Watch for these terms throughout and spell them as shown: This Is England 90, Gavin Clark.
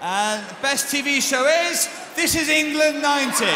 And the best TV show is This Is England 90.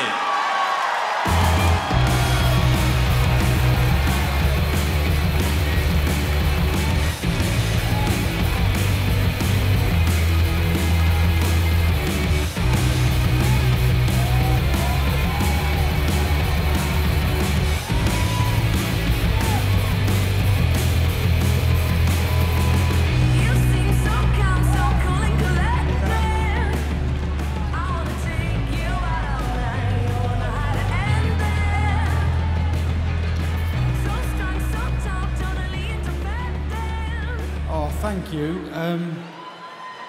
Thank you.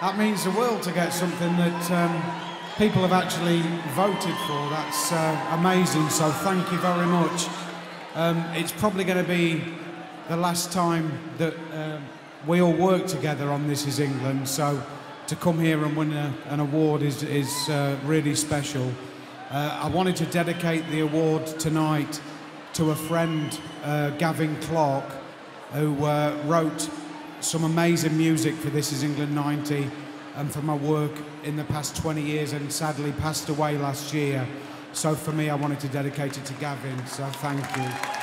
That means the world to get something that people have actually voted for. That's amazing, so thank you very much. It's probably going to be the last time that we all work together on This Is England, so to come here and win an award is really special. I wanted to dedicate the award tonight to a friend, Gavin Clark, who wrote some amazing music for This Is England 90 and for my work in the past 20 years, and sadly passed away last year. So for me, I wanted to dedicate it to Gavin, so thank you.